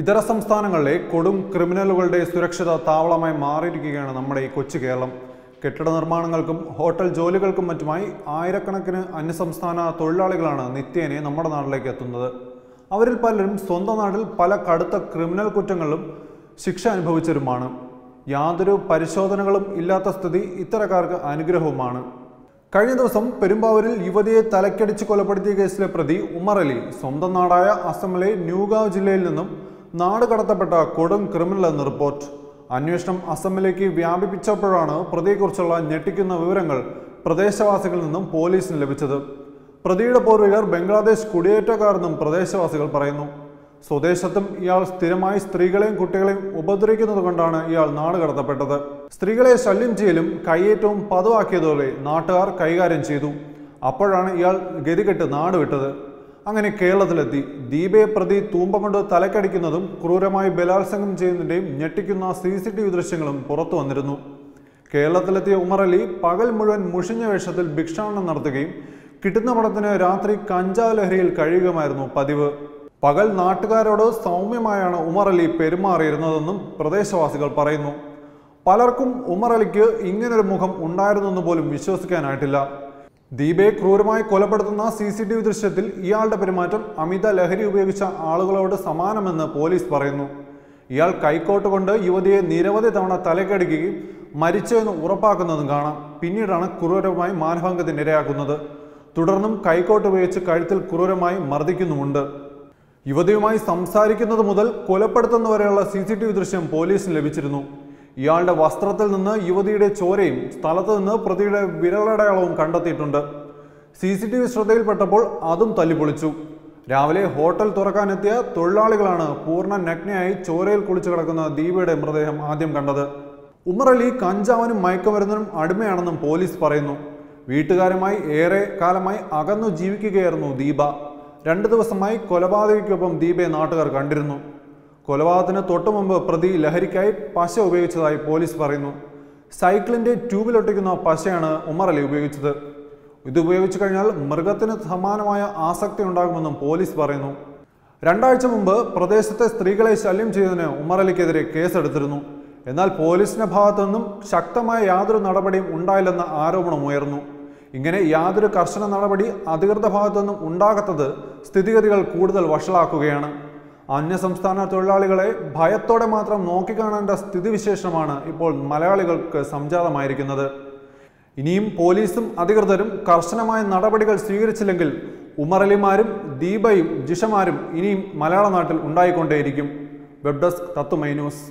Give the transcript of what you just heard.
ഇതര സംസ്ഥാനങ്ങളിലെ കൊടും ക്രിമിനലുകളുടെ സുരക്ഷിത താവളമായി മാറിയിരിക്കുകയാണ് നമ്മുടെ ഈ കൊച്ചു കേരളം. കെട്ടിട നിർമ്മാണങ്ങൾക്കും ഹോട്ടൽ ജോലികൾക്കും മറ്റുമായി ആയിരക്കണക്കിന് അന്യസംസ്ഥാന തൊഴിലാളികളാണ് നിത്യേനെ നമ്മുടെ നാട്ടിലേക്ക് എത്തുന്നത്. അവരിൽ പലരും സ്വന്തം നാട്ടിൽ പല കടുത്ത ക്രിമിനൽ കുറ്റങ്ങളും ശിക്ഷ അനുഭവിച്ചവരുമാണ്. യാതൊരു പരിശോധനകളും ഇല്ലാത്ത സ്ഥിതി ഇത്തരക്കാർക്ക് അനുഗ്രഹവുമാണ്. കഴിഞ്ഞ ദിവസം പെരുമ്പാവൂരിൽ യുവതിയെ തലക്കടിച്ച് കൊലപ്പെടുത്തിയ കേസിലെ പ്രതി ഉമറലി സ്വന്തം നാടായ അസമിലെ ന്യൂഗാവ് ജില്ലയിൽ നിന്നും നാട് കടത്തപ്പെട്ട കൊടും ക്രിമിനൽ എന്ന് റിപ്പോർട്ട്. അന്വേഷണം അസമിലേക്ക് വ്യാപിപ്പിച്ചപ്പോഴാണ് പ്രതിയെക്കുറിച്ചുള്ള ഞെട്ടിക്കുന്ന വിവരങ്ങൾ പ്രദേശവാസികളിൽ നിന്നും പോലീസിന് ലഭിച്ചത്. പ്രതിയുടെ പൂർവികർ ബംഗ്ലാദേശ് കുടിയേറ്റക്കാരെന്നും പ്രദേശവാസികൾ പറയുന്നു. സ്വദേശത്തും ഇയാൾ സ്ഥിരമായി സ്ത്രീകളെയും കുട്ടികളെയും ഉപദ്രവിക്കുന്നത് കൊണ്ടാണ് ഇയാൾ നാട് കടത്തപ്പെട്ടത്. സ്ത്രീകളെ ശല്യം ചെയ്യലും കയ്യേറ്റവും പതിവാക്കിയതോടെ നാട്ടുകാർ കൈകാര്യം ചെയ്തു. അപ്പോഴാണ് ഇയാൾ ഗതികെട്ട് നാട് വിട്ടത്. അങ്ങനെ കേരളത്തിലെത്തി ദീപയെ പ്രതി തൂമ്പ കൊണ്ട് തലക്കടിക്കുന്നതും ക്രൂരമായി ബലാത്സംഗം ചെയ്യുന്നതിൻ്റെയും ഞെട്ടിക്കുന്ന CCTV ദൃശ്യങ്ങളും പുറത്തു വന്നിരുന്നു. കേരളത്തിലെത്തിയ ഉമറലി പകൽ മുഴുവൻ മുഷിഞ്ഞ വേഷത്തിൽ ഭിക്ഷാടനം നടത്തുകയും കിട്ടുന്ന പണത്തിന് രാത്രി കഞ്ചാവ് ലഹരിയിൽ കഴിയുകയായിരുന്നു പതിവ്. പകൽ നാട്ടുകാരോട് സൗമ്യമായാണ് ഉമറലി പെരുമാറിയിരുന്നതെന്നും പ്രദേശവാസികൾ പറയുന്നു. പലർക്കും ഉമറലിക്ക് ഇങ്ങനൊരു മുഖം ഉണ്ടായിരുന്നെന്ന് പോലും വിശ്വസിക്കാനായിട്ടില്ല. ദീപയെ ക്രൂരമായി കൊലപ്പെടുത്തുന്ന CCTV ദൃശ്യത്തിൽ ഇയാളുടെ പെരുമാറ്റം അമിത ലഹരി ഉപയോഗിച്ച ആളുകളോട് സമാനമെന്ന് പോലീസ് പറയുന്നു. ഇയാൾ കൈക്കോട്ട് കൊണ്ട് യുവതിയെ നിരവധി തവണ തലക്കടിക്കുകയും മരിച്ചെന്ന് ഉറപ്പാക്കുന്നതും കാണാം. പിന്നീടാണ് ക്രൂരമായി മാനഭംഗത്തിന് ഇരയാക്കുന്നത്. തുടർന്നും കൈക്കോട്ട് ഉപയോഗിച്ച് കഴുത്തിൽ ക്രൂരമായി മർദ്ദിക്കുന്നുമുണ്ട്. യുവതിയുമായി സംസാരിക്കുന്നത് മുതൽ കൊലപ്പെടുത്തുന്നവരെയുള്ള CCTV ദൃശ്യം പോലീസിന് ലഭിച്ചിരുന്നു. ഇയാളുടെ വസ്ത്രത്തിൽ നിന്ന് യുവതിയുടെ ചോരയും സ്ഥലത്ത് നിന്ന് പ്രതിയുടെ വിരലടയാളവും കണ്ടെത്തിയിട്ടുണ്ട്. CCTV ശ്രദ്ധയിൽപ്പെട്ടപ്പോൾ അതും തല്ലിപ്പൊളിച്ചു. രാവിലെ ഹോട്ടൽ തുറക്കാനെത്തിയ തൊഴിലാളികളാണ് പൂർണ്ണ നഗ്നയായി ചോരയിൽ കുളിച്ചു കിടക്കുന്ന ദീപയുടെ മൃതദേഹം ആദ്യം കണ്ടത്. ഉമറലി കഞ്ചാവിനും മയക്കുമരുന്നിനും അടിമയാണെന്നും പോലീസ് പറയുന്നു. വീട്ടുകാരുമായി ഏറെ കാലമായി അകന്നു ജീവിക്കുകയായിരുന്നു ദീപ. 2 ദിവസമായി കൊലപാതകയ്ക്കൊപ്പം ദീപയെ നാട്ടുകാർ കണ്ടിരുന്നു. കൊലപാതകത്തിന് തൊട്ടുമുമ്പ് പ്രതി ലഹരിക്കായി പശ ഉപയോഗിച്ചതായി പോലീസ് പറയുന്നു. സൈക്കിളിൻ്റെ ട്യൂബിലൊട്ടിക്കുന്ന പശയാണ് ഉമറലി ഉപയോഗിച്ചത്. ഇത് ഉപയോഗിച്ചു കഴിഞ്ഞാൽ മൃഗത്തിന് സമാനമായ ആസക്തി ഉണ്ടാകുമെന്നും പോലീസ് പറയുന്നു. 2 ആഴ്ച മുമ്പ് പ്രദേശത്തെ സ്ത്രീകളെ ശല്യം ചെയ്തതിന് ഉമറലിക്കെതിരെ കേസെടുത്തിരുന്നു. എന്നാൽ പോലീസിന്റെ ഭാഗത്തു നിന്നും ശക്തമായ യാതൊരു നടപടിയും ഉണ്ടായില്ലെന്ന ആരോപണം ഉയർന്നു. ഇങ്ങനെ യാതൊരു കർശന നടപടി അധികൃത ഭാഗത്തുനിന്നും ഉണ്ടാകാത്തത് സ്ഥിതിഗതികൾ കൂടുതൽ വഷളാക്കുകയാണ്. അന്യസംസ്ഥാന തൊഴിലാളികളെ ഭയത്തോടെ മാത്രം നോക്കിക്കാണേണ്ട സ്ഥിതിവിശേഷമാണ് ഇപ്പോൾ മലയാളികൾക്ക് സംജാതമായിരിക്കുന്നത്. ഇനിയും പോലീസും അധികൃതരും കർശനമായ നടപടികൾ സ്വീകരിച്ചില്ലെങ്കിൽ ഉമറലിമാരും ദീപയും ജിഷമാരും ഇനിയും മലയാള നാട്ടിൽ ഉണ്ടായിക്കൊണ്ടേയിരിക്കും. വെബ് ഡെസ്ക് തത്തുമൈ ന്യൂസ്.